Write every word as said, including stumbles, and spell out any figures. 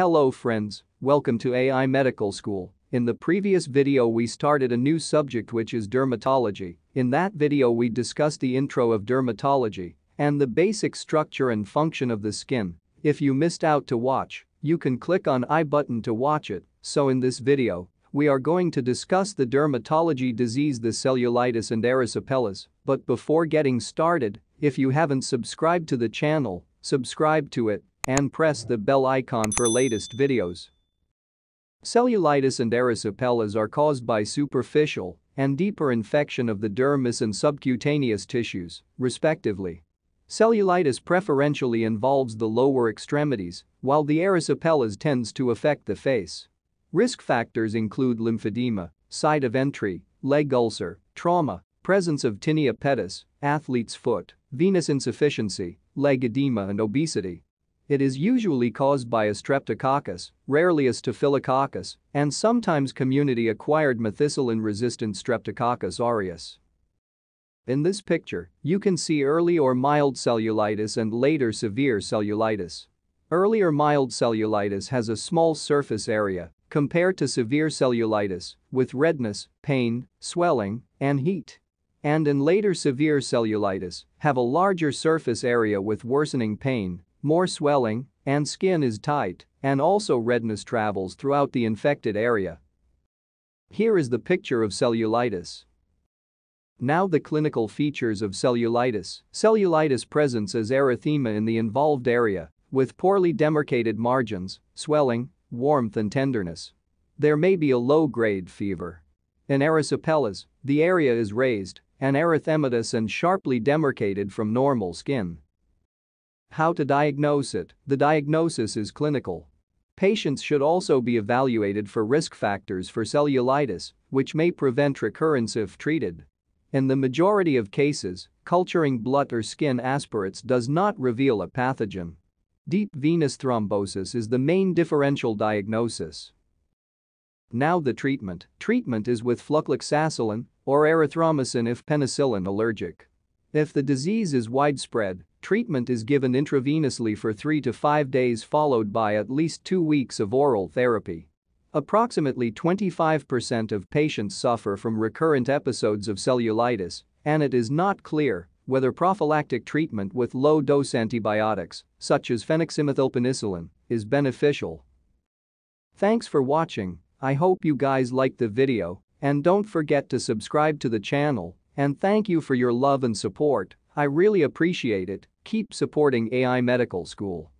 Hello friends, welcome to A I Medical School. In the previous video we started a new subject which is dermatology. In that video we discussed the intro of dermatology and the basic structure and function of the skin. If you missed out to watch, you can click on I button to watch it. So in this video, we are going to discuss the dermatology disease, the cellulitis and erysipelas. But before getting started, if you haven't subscribed to the channel, subscribe to it and press the bell icon for latest videos. Cellulitis and erysipelas are caused by superficial and deeper infection of the dermis and subcutaneous tissues, respectively. Cellulitis preferentially involves the lower extremities, while the erysipelas tends to affect the face. Risk factors include lymphedema, site of entry, leg ulcer, trauma, presence of tinea pedis, athlete's foot, venous insufficiency, leg edema and obesity. It is usually caused by a streptococcus, rarely a staphylococcus, and sometimes community-acquired methicillin-resistant Streptococcus aureus. In this picture, you can see early or mild cellulitis and later severe cellulitis. Earlier mild cellulitis has a small surface area compared to severe cellulitis with redness, pain, swelling, and heat. And in later severe cellulitis, have a larger surface area with worsening pain, more swelling, and skin is tight, and also redness travels throughout the infected area. Here is the picture of cellulitis. Now the clinical features of cellulitis. Cellulitis presents as erythema in the involved area, with poorly demarcated margins, swelling, warmth and tenderness. There may be a low-grade fever. In erysipelas, the area is raised and erythematous and sharply demarcated from normal skin. How to diagnose it? The diagnosis is clinical. Patients should also be evaluated for risk factors for cellulitis, which may prevent recurrence if treated. In the majority of cases, culturing blood or skin aspirates does not reveal a pathogen. Deep venous thrombosis is the main differential diagnosis. Now the treatment. Treatment is with flucloxacillin or erythromycin if penicillin allergic. If the disease is widespread, treatment is given intravenously for three to five days followed by at least two weeks of oral therapy. Approximately twenty-five percent of patients suffer from recurrent episodes of cellulitis, and it is not clear whether prophylactic treatment with low-dose antibiotics, such as phenoxymethylpenicillin, is beneficial. Thanks for watching. I hope you guys liked the video, and don't forget to subscribe to the channel, and thank you for your love and support. I really appreciate it. Keep supporting A I Medical School.